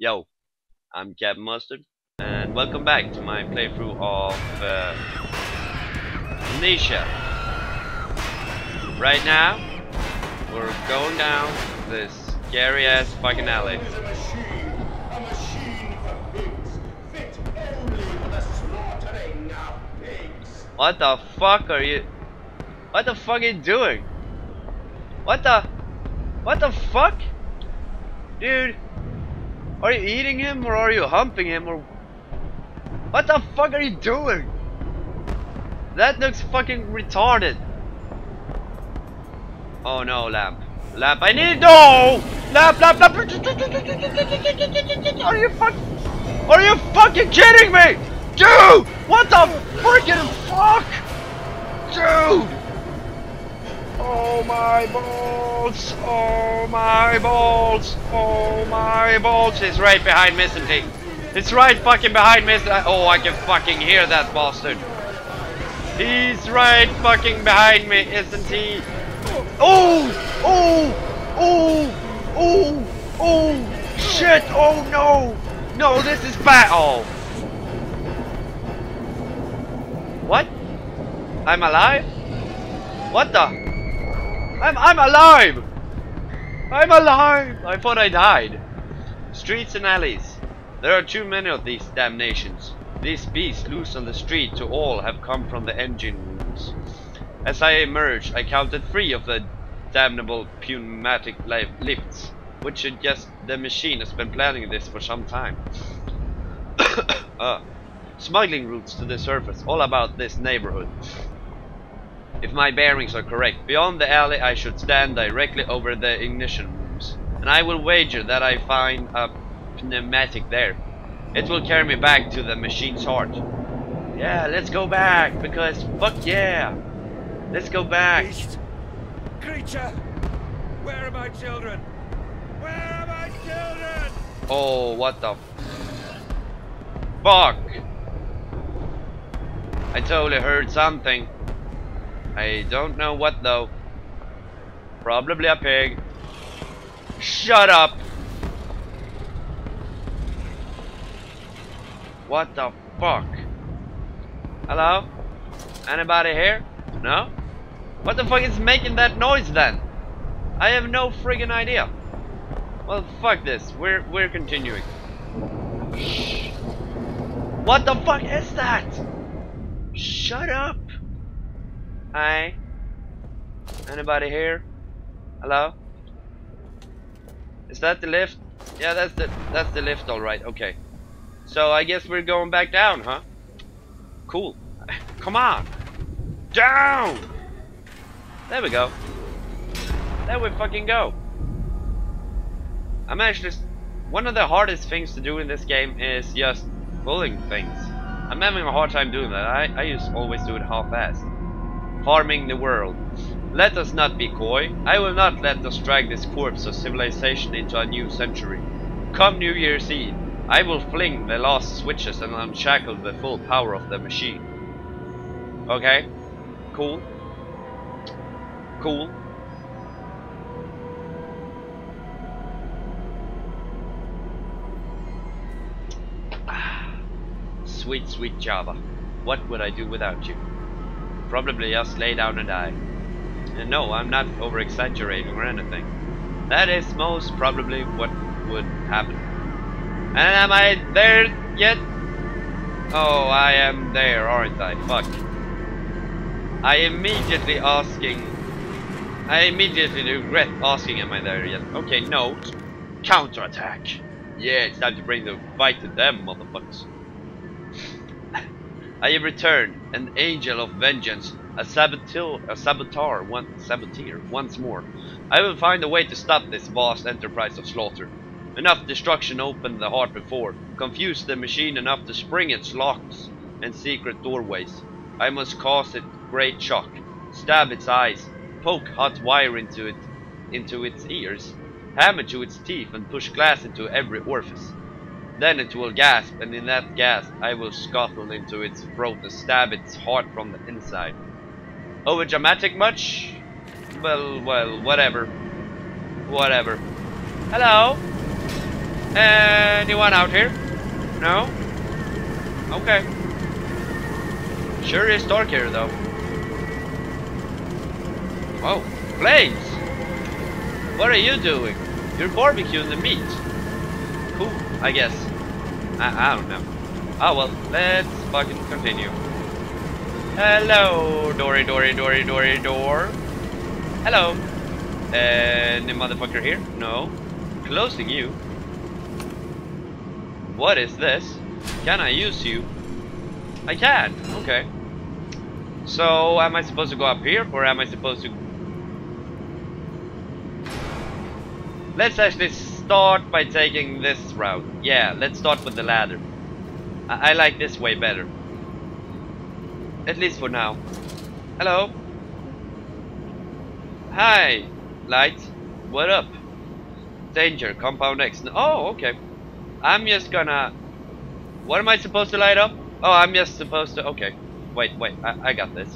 Yo, I'm Cpt Mustard, and welcome back to my playthrough of Amnesia. Right now, we're going down this scary ass fucking alley. A machine for pigs, fit only for the slaughtering of pigs. What the fuck are you? What the fuck are you doing? What the fuck? Dude, are you eating him or are you humping him or what the fuck are you doing? That looks fucking retarded. Oh no, lamp, I need no lamp. Are you fucking kidding me? Dude, what the freaking fuck? Dude. Oh my balls! Oh my balls! Oh my balls! It's right behind me, isn't he? It's right fucking behind me. Oh, I can fucking hear that bastard. He's right fucking behind me, isn't he? Oh! Oh! Oh! Oh! Oh! Shit! Oh no! No, this is bad. Oh! What? I'm alive? What the? I'm alive! I'm alive! I thought I died. Streets and alleys. There are too many of these damnations. These beasts loose on the street to all have come from the engine rooms. As I emerged, I counted 3 of the damnable pneumatic lifts, which suggests the machine has been planning this for some time. Smuggling routes to the surface, all about this neighborhood. If my bearings are correct, beyond the alley I should stand directly over the ignition rooms, and I will wager that I find a pneumatic there. It will carry me back to the machine's heart. Yeah, let's go back, because fuck yeah. Let's go back. Beast. Creature, where are my children? Where are my children? Oh, what the fuck. I totally heard something. I don't know what though. Probably a pig. Shut up! What the fuck? Hello? Anybody here? No? What the fuck is making that noise then? I have no friggin' idea. Well, fuck this. We're continuing. Shh. What the fuck is that? Shut up! Hi. Anybody here? Hello? Is that the lift? Yeah, that's the lift, alright, okay. So I guess we're going back down, huh? Cool. Come on! Down! There we go. There we fucking go. I'm actually... One of the hardest things to do in this game is just pulling things. I'm having a hard time doing that. I used to always do it half-assed. Harming the world. Let us not be coy. I will not let us drag this corpse of civilization into a new century. Come New Year's Eve, I will fling the last switches and unshackle the full power of the machine. Okay, cool. Cool. Sweet, sweet Java. What would I do without you? Probably just lay down and die. And no, I'm not over exaggerating or anything. That is most probably what would happen. And am I there yet? Oh, I am there, aren't I? Fuck. I immediately regret asking am I there yet. Okay, no. Counterattack. Yeah, it's time to bring the fight to them, motherfuckers. I have returned, an angel of vengeance, a saboteur once more. I will find a way to stop this vast enterprise of slaughter. Enough destruction opened the heart before, confused the machine enough to spring its locks and secret doorways. I must cause it great shock, stab its eyes, poke hot wire into its ears, hammer to its teeth and push glass into every orifice. Then it will gasp, and in that gasp I will scuttle into its throat and stab its heart from the inside. Over dramatic much? Well, whatever. Whatever. Hello? anyone out here? No? Okay. Sure is dark here though. Oh, flames! What are you doing? You're barbecuing the meat. Cool, I guess. I don't know. Oh well, let's fucking continue. Hello, door. Hello. Any motherfucker here? No. Closing you. What is this? Can I use you? I can. Okay. So, am I supposed to go up here, or am I supposed to... Let's actually start by taking this route. Yeah, let's start with the ladder. I like this way better. At least for now. Hello. Hi, light. What up? Danger, Compound X. Oh, okay. I'm just gonna... What am I supposed to light up? Oh, I'm just supposed to... Okay. Wait, I got this.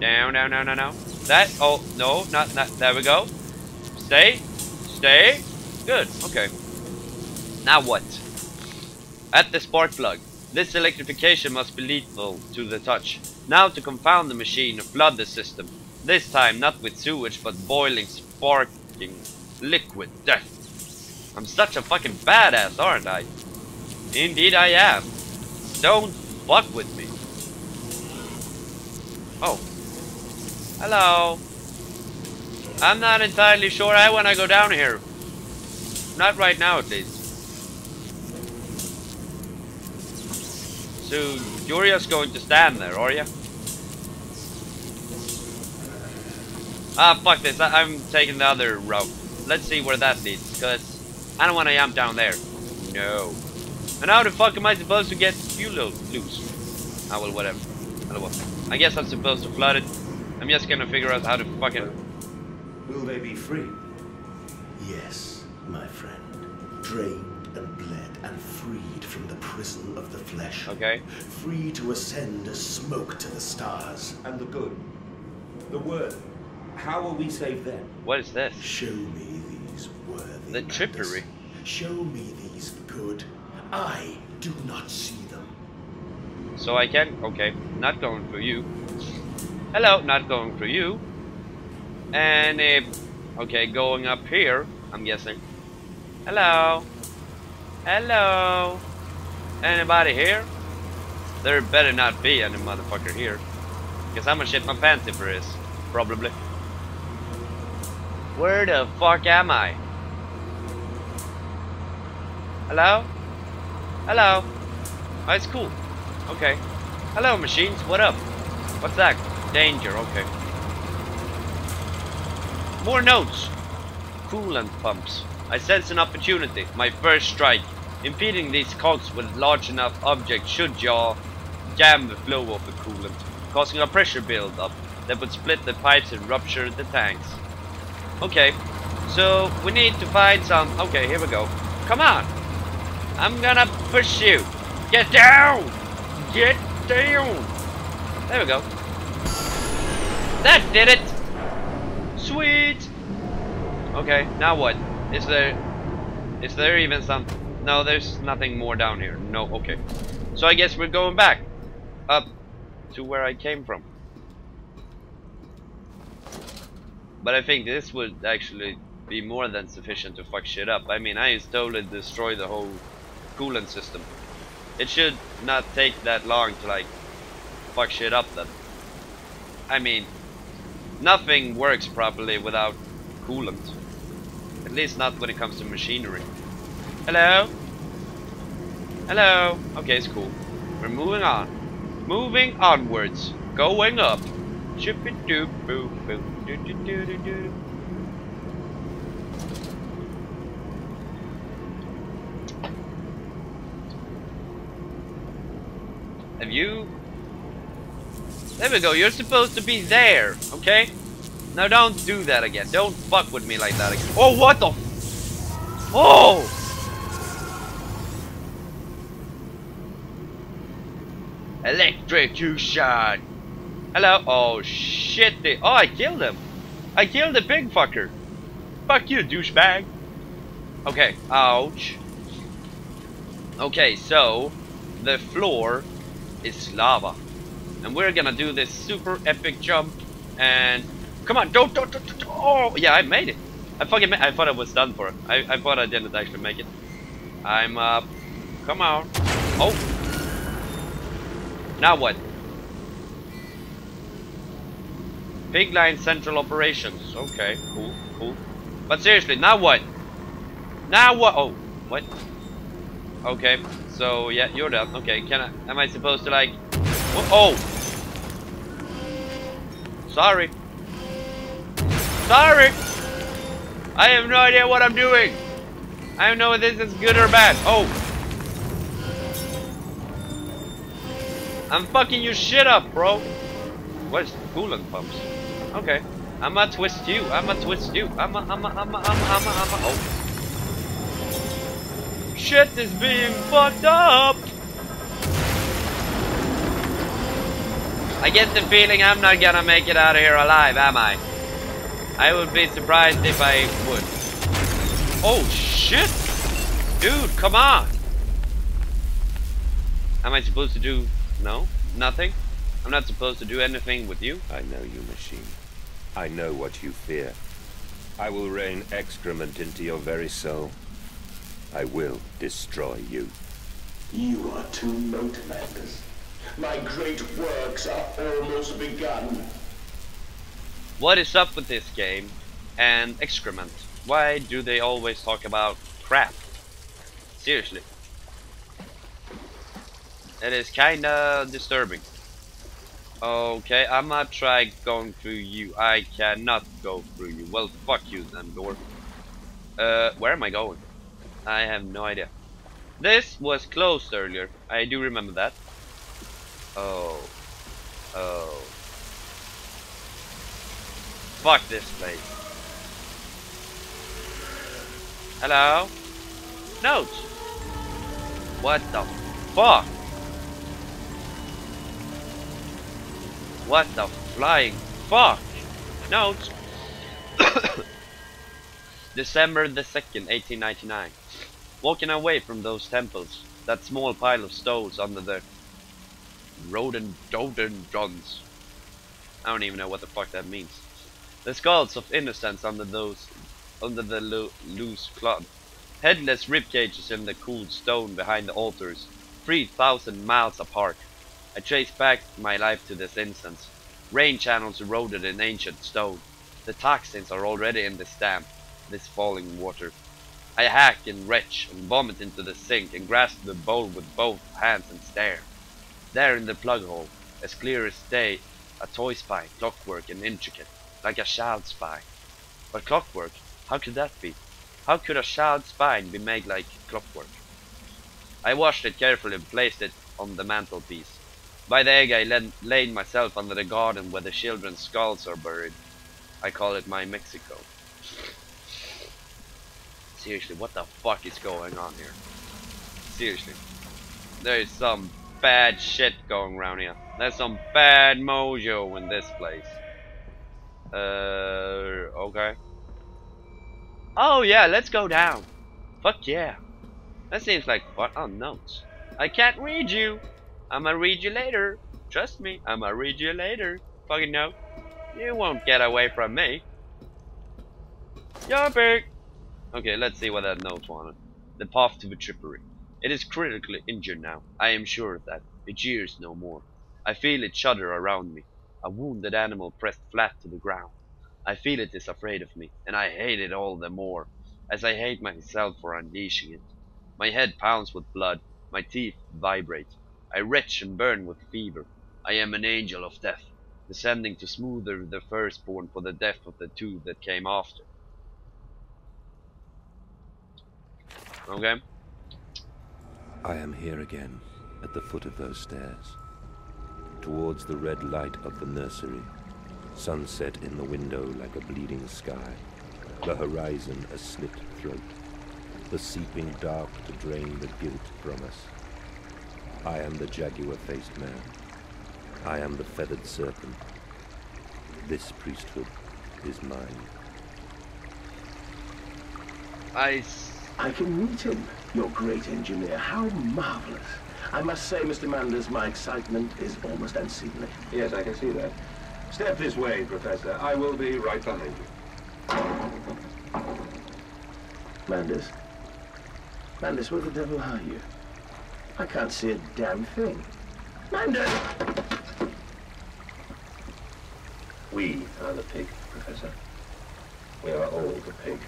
No. That, oh, no, not, there we go. Stay. Good, okay. Now what? At the spark plug. This electrification must be lethal to the touch. Now to confound the machine, flood the system. This time not with sewage, but boiling, sparking, liquid death. I'm such a fucking badass, aren't I? Indeed I am. Don't fuck with me. Oh. Hello. I'm not entirely sure I want to go down here. Not right now, at least. So, you're just going to stand there, are you? Ah, fuck this. I'm taking the other route. Let's see where that leads, because I don't want to jump down there. No. And how the fuck am I supposed to get you loose? Ah, well, whatever. I guess I'm supposed to flood it. I'm just gonna figure out how to fucking... Will they be free? Yes, my friend. Drained and bled and freed from the prison of the flesh. Okay. Free to ascend as smoke to the stars. And the good. The worthy. How will we save them? What is this? Show me these worthy. The trippery. Show me these good. I do not see them. So I can, okay, not going for you. Hello, not going for you. And, okay, going up here, I'm guessing. Hello. Anybody here? There better not be any motherfucker here. Because I'm gonna shit my pants if there is, probably. Where the fuck am I? Hello. Oh, it's cool. Okay. Hello, machines. What up? What's that? Danger. Okay. More notes. Coolant pumps. I sense an opportunity. My first strike. Impeding these cogs with large enough objects should jam the flow of the coolant, causing a pressure build-up that would split the pipes and rupture the tanks. Okay. So, we need to find some... Okay, here we go. Come on. I'm gonna push you. Get down! Get down! There we go. That did it! Sweet! Okay, now what? Is there even some... No, there's nothing more down here. No, okay. So I guess we're going back. Up to where I came from. But I think this would actually be more than sufficient to fuck shit up. I mean, I just totally destroy the whole coolant system. It should not take that long to like fuck shit up then. I mean, nothing works properly without coolant. At least not when it comes to machinery. Hello. Okay, it's cool. We're moving on. Moving onwards. Going up. Chip-a-doop-boop-boop-doo-doo-doo-doo-doo. Have you? There we go, you're supposed to be there, okay? Now don't do that again. Don't fuck with me like that again. Oh, what the? Oh! Electrocution! Hello? Oh, shit. Oh, I killed him. I killed the big fucker. Fuck you, douchebag. Okay, ouch. Okay, so the floor is lava, and we're gonna do this super epic jump. And come on, don't. Oh yeah, I made it. I fucking made, I thought I was done for it. I thought I didn't actually make it. I'm up. Come on. Oh. Now what? Pigline central operations. Okay, cool, cool. But seriously, now what? Now what? Oh, what? Okay, so yeah, you're done. Okay, can I? Am I supposed to like? Oh. Sorry. Sorry. I have no idea what I'm doing. I don't know if this is good or bad. Oh. I'm fucking your shit up, bro. Where's coolant pumps? Okay. I'ma twist you. I'ma twist you. I'ma. Oh. Shit is being fucked up. I get the feeling I'm not gonna make it out of here alive, am I? I would be surprised if I would. Oh shit! Dude, come on! Am I supposed to do... no? Nothing? I'm not supposed to do anything with you? I know you, machine. I know what you fear. I will rain excrement into your very soul. I will destroy you. You are too low, Commanders. My great works are almost begun. What is up with this game and excrement? Why do they always talk about crap? Seriously. It is kinda disturbing. Okay, I'm gonna try going through you. I cannot go through you. Well, fuck you then, door. Where am I going? I have no idea. This was closed earlier. I do remember that. Oh. Oh. Fuck this place. Hello? Notes. What the fuck? What the flying fuck? Notes. December the 2nd, 1899. Walking away from those temples. That small pile of stones under the... rhododendrons. I don't even know what the fuck that means. The skulls of innocents under those, under the loose cloth. Headless ribcages in the cooled stone behind the altars, 3,000 miles apart. I trace back my life to this instance. Rain channels eroded in ancient stone. The toxins are already in this damp, this falling water. I hack and retch and vomit into the sink and grasp the bowl with both hands and stare. There in the plug hole, as clear as day, a toy spy, clockwork and intricate, like a child's spine. But clockwork, how could that be? How could a child's spine be made like clockwork? I washed it carefully and placed it on the mantelpiece. By the egg I laid myself under the garden where the children's skulls are buried. I call it my Mexico. Seriously, what the fuck is going on here? Seriously. There is some bad shit going around here. There's some bad mojo in this place. Okay. Oh yeah, let's go down. Fuck yeah. That seems like fun. Oh, notes. I can't read you. I'ma read you later. Trust me, I'ma read you later. Fucking note. You won't get away from me. You're big. Okay, let's see what that note wanted. The path to the trippery. It is critically injured now. I am sure of that. It jeers no more. I feel it shudder around me. A wounded animal pressed flat to the ground. I feel it is afraid of me, and I hate it all the more, as I hate myself for unleashing it. My head pounds with blood. My teeth vibrate. I retch and burn with fever. I am an angel of death, descending to smoother the firstborn for the death of the two that came after. Okay. I am here again, at the foot of those stairs, towards the red light of the nursery, sunset in the window like a bleeding sky, the horizon a slit throat, the seeping dark to drain the guilt from us. I am the jaguar-faced man. I am the feathered serpent. This priesthood is mine. I can meet him. You're great, engineer. How marvelous. I must say, Mr. Manders, my excitement is almost unseemly. Yes, I can see that. Step this way, Professor. I will be right behind you. Manders. Manders, where the devil are you? I can't see a damn thing. Manders! We are the pig, Professor. We are all the pig.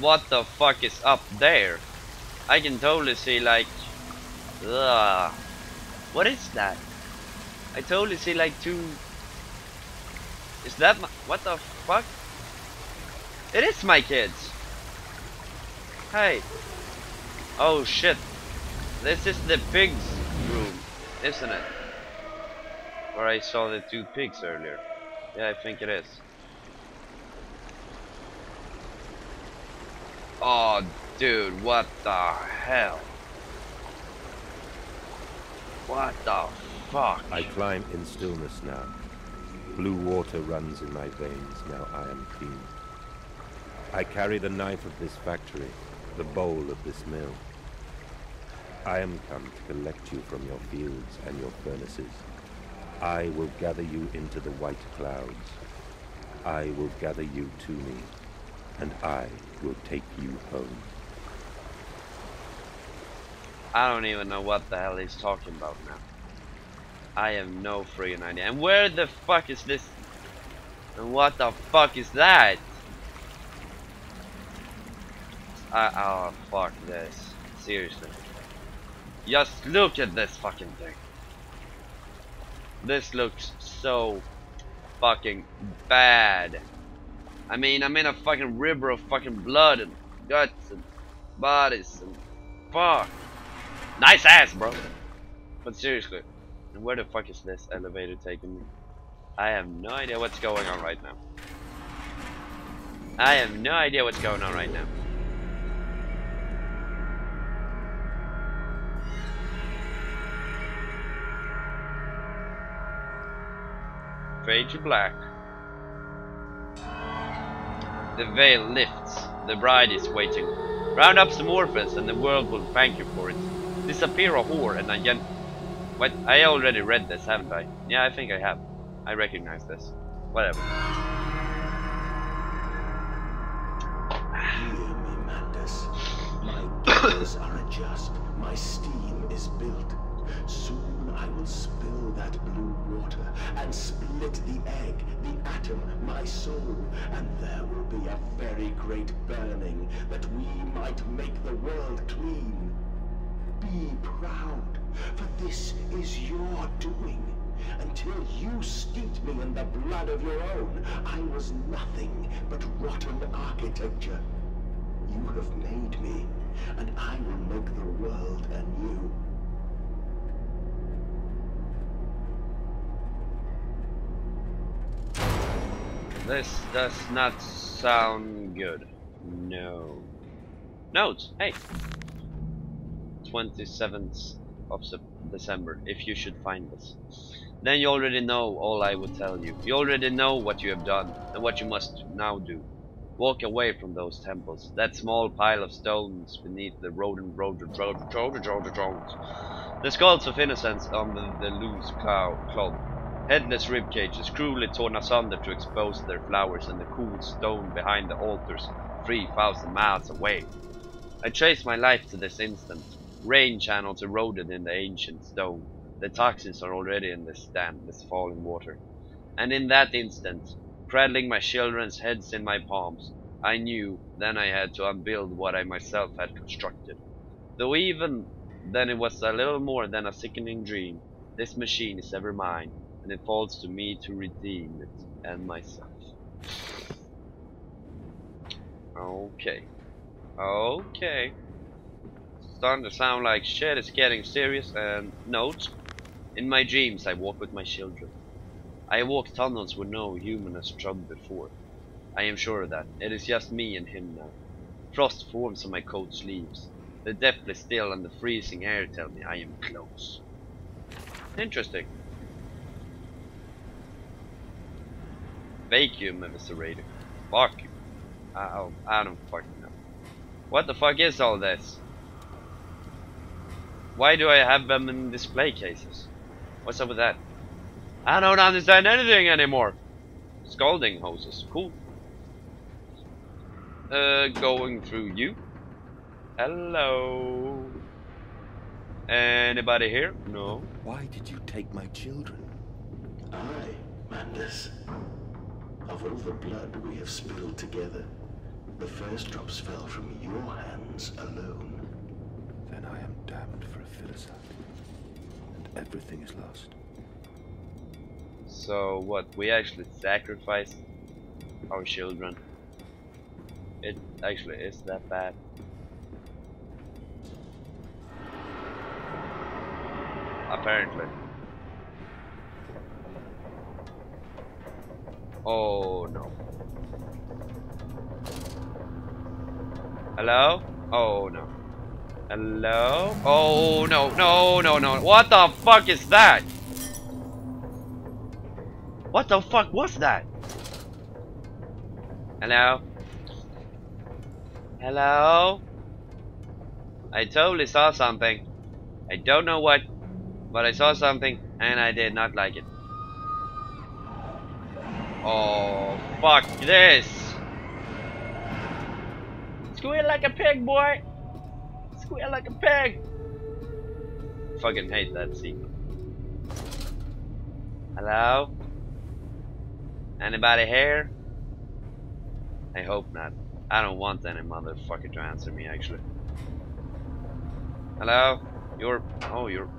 What the fuck is up there? I can totally see, like... Ugh. What is that? I totally see, like, two... Is that my... What the fuck? It is my kids! Hey! Oh shit! This is the pigs room, isn't it? Where I saw the two pigs earlier. Yeah, I think it is. Oh, dude, what the hell? What the fuck? I climb in stillness now. Blue water runs in my veins, now I am clean. I carry the knife of this factory, the bowl of this mill. I am come to collect you from your fields and your furnaces. I will gather you into the white clouds. I will gather you to me, and I will take you home. I don't even know what the hell he's talking about now. I have no freaking idea. And where the fuck is this? And what the fuck is that? Oh, fuck this. Seriously. Just look at this fucking thing. This looks so fucking bad. I mean, I'm in a fucking river of fucking blood and guts and bodies and fuck. Nice ass, bro. But seriously, where the fuck is this elevator taking me? I have no idea what's going on right now. I have no idea what's going on right now. Fade to black. The veil lifts. The bride is waiting. Round up some orphans and the world will thank you for it. Disappear a whore and again. What? I already read this, haven't I? Yeah, I think I have. I recognize this. Whatever. Hear me, Mandus. My gates are adjust. My steam is built. Soon I will spill that blue water and split the egg, the atom, my soul, and there will be a very great burning that we might make the world clean. Be proud, for this is your doing. Until you steeped me in the blood of your own, I was nothing but rotten architecture. You have made me, and I will make the world anew. This does not sound good. No. Notes! Hey! 27th of December, if you should find this. Then you already know all I would tell you. You already know what you have done, and what you must now do. Walk away from those temples, that small pile of stones beneath the road. The skulls of innocents on the loose cloth. Headless rib cages, cruelly torn asunder to expose their flowers and the cool stone behind the altars, 3,000 miles away. I traced my life to this instant. Rain channels eroded in the ancient stone. The toxins are already in this dam, this falling water. And in that instant, cradling my children's heads in my palms, I knew then I had to unbuild what I myself had constructed. Though even then it was a little more than a sickening dream. This machine is ever mine. And it falls to me to redeem it and myself. Okay. Okay. It's starting to sound like shit. It's getting serious. And note, in my dreams I walk with my children. I walk tunnels where no human has trod before. I am sure of that. It is just me and him now. Frost forms on my coat sleeves. The depth is still and the freezing air tell me I am close. Interesting. Vacuum eviscerator. Fuck you. I don't fucking know. What the fuck is all this? Why do I have them in display cases? What's up with that? I don't understand anything anymore. Scalding hoses, cool. Going through you. Hello. Anybody here? No. Why did you take my children? I, Mandus. Of all the blood we have spilled together, the first drops fell from your hands alone. Then I am damned for a filicide, and everything is lost. So what? We actually sacrificed our children. It actually is that bad. Apparently. Oh no. Hello? Oh no. Hello? Oh no, no, no, no. What the fuck is that? What the fuck was that? Hello? Hello? I totally saw something. I don't know what, but I saw something and I did not like it. Oh, fuck this. Squeal like a pig, boy. Squeal like a pig. Fucking hate that scene. Hello? Anybody here? I hope not. I don't want any motherfucker to answer me, actually. Hello? You're... oh, you're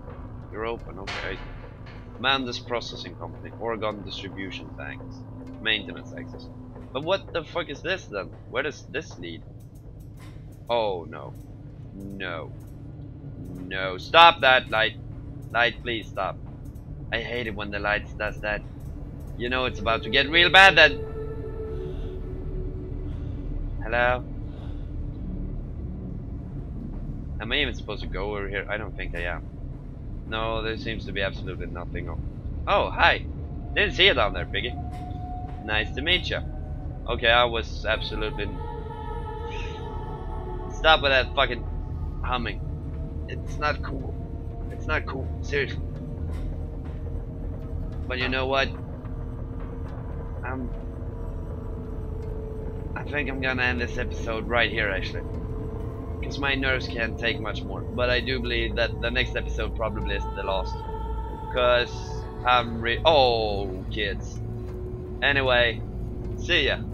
open, okay. Mandus Processing Company, Oregon Distribution Tanks, Maintenance Access. But what the fuck is this then? Where does this lead? Oh no. No. No. Stop that light. Light, please stop. I hate it when the lights does that. You know it's about to get real bad then. Hello? Am I even supposed to go over here? I don't think I am. No, there seems to be absolutely nothing. Oh, hi! Didn't see you down there, piggy. Nice to meet you. Okay, I was absolutely... Stop with that fucking humming. It's not cool. It's not cool. Seriously. But you know what? I think I'm gonna end this episode right here, actually. Because my nerves can't take much more. But I do believe that the next episode probably is the last. Because I'm oh, kids. Anyway, see ya.